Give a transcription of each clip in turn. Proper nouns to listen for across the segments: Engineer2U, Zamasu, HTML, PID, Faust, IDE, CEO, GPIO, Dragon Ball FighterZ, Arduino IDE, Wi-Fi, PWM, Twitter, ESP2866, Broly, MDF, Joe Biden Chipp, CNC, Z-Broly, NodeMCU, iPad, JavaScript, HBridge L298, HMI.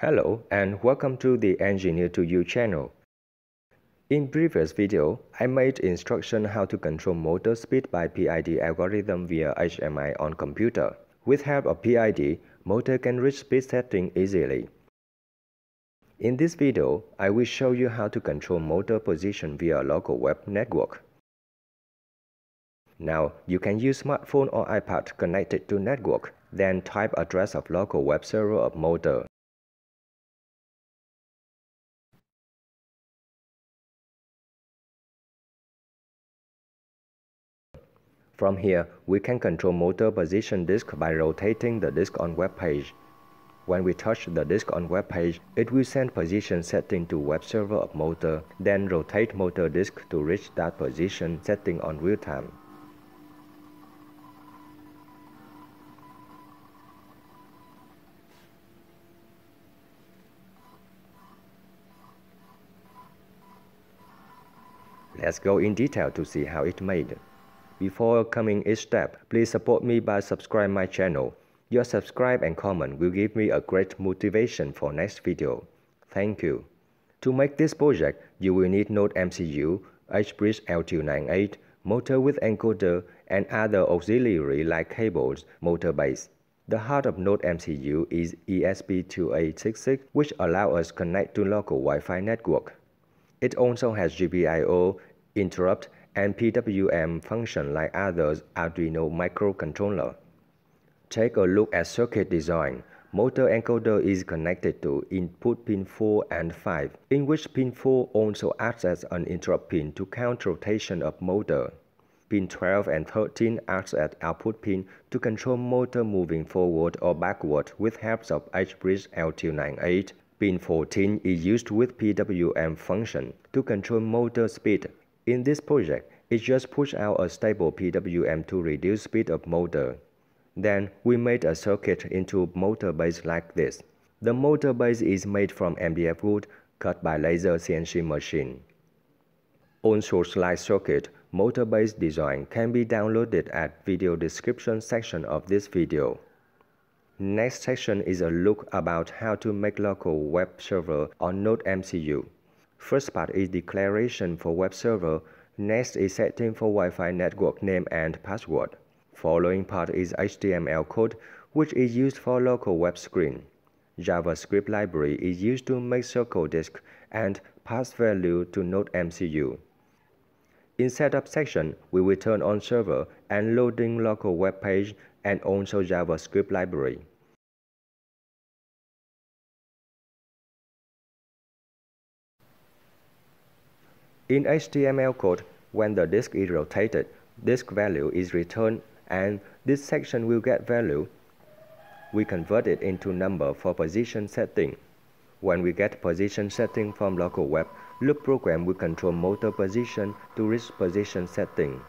Hello and welcome to the Engineer2U channel. In previous video, I made instruction how to control motor speed by PID algorithm via HMI on computer. With help of PID, motor can reach speed setting easily. In this video, I will show you how to control motor position via local web network. Now, you can use smartphone or iPad connected to network, then type address of local web server of motor. From here, we can control motor position disk by rotating the disk on web page. When we touch the disk on web page, it will send position setting to web server of motor, then rotate motor disk to reach that position setting on real time. Let's go in detail to see how it's made. Before coming each step, please support me by subscribing my channel. Your subscribe and comment will give me a great motivation for next video. Thank you. To make this project, you will need NodeMCU, HBridge L298, motor with encoder, and other auxiliary like cables, motor base. The heart of NodeMCU is ESP2866, which allows us to connect to local Wi-Fi network. It also has GPIO, interrupt, and PWM function like others Arduino microcontroller. Take a look at circuit design. Motor encoder is connected to input pin 4 and 5, in which pin 4 also acts as an interrupt pin to count rotation of motor. Pin 12 and 13 acts as output pin to control motor moving forward or backward with help of HBridge L298. Pin 14 is used with PWM function to control motor speed. In this project, it just pushed out a stable PWM to reduce speed of motor. Then, we made a circuit into motor base like this. The motor base is made from MDF wood, cut by laser CNC machine. Own source light circuit, motor base design can be downloaded at video description section of this video. Next section is a look about how to make local web server on NodeMCU. First part is declaration for web server, next is setting for Wi-Fi network name and password. Following part is HTML code, which is used for local web screen. JavaScript library is used to make circle disk and pass value to NodeMCU. In setup section, we will turn on server and loading local web page and also JavaScript library. In HTML code, when the disk is rotated, disk value is returned and this section will get value. We convert it into number for position setting. When we get position setting from local web, loop program will control motor position to reach position setting.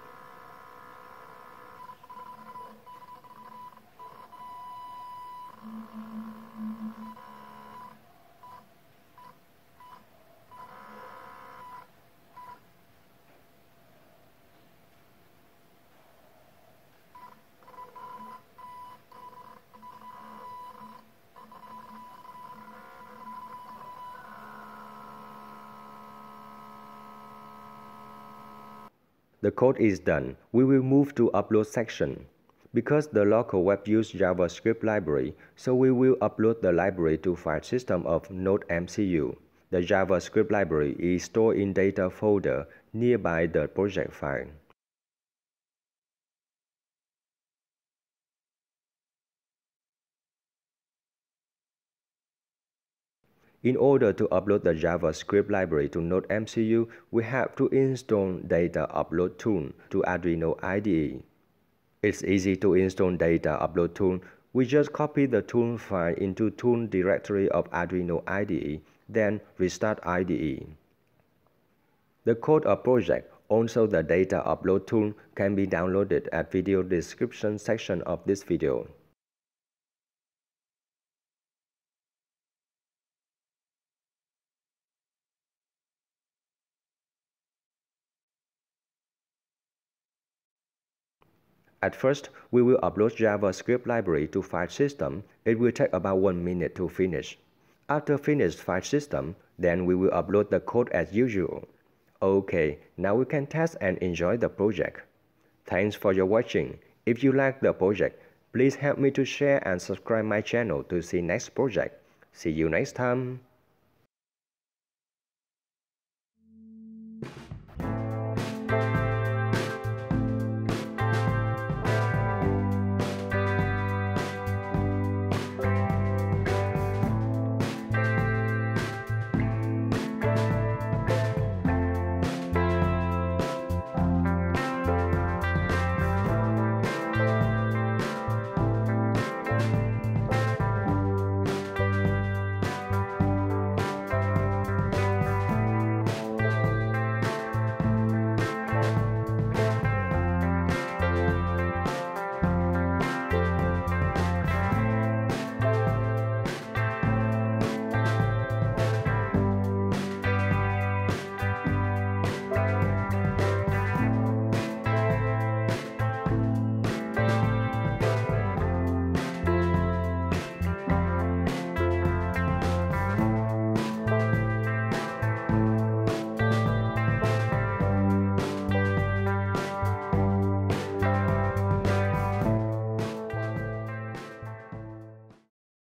The code is done. We will move to upload section. Because the local web uses JavaScript library, so we will upload the library to file system of NodeMCU. The JavaScript library is stored in data folder nearby the project file. In order to upload the JavaScript library to NodeMCU, we have to install Data Upload Tool to Arduino IDE. It's easy to install Data Upload Tool. We just copy the tool file into tool directory of Arduino IDE, then restart IDE. The code of project, also the Data Upload Tool, can be downloaded at video description section of this video. At first, we will upload JavaScript library to file system. It will take about 1 minute to finish. After finished file system, then we will upload the code as usual. Okay, now we can test and enjoy the project. Thanks for your watching. If you like the project, please help me to share and subscribe my channel to see next project. See you next time.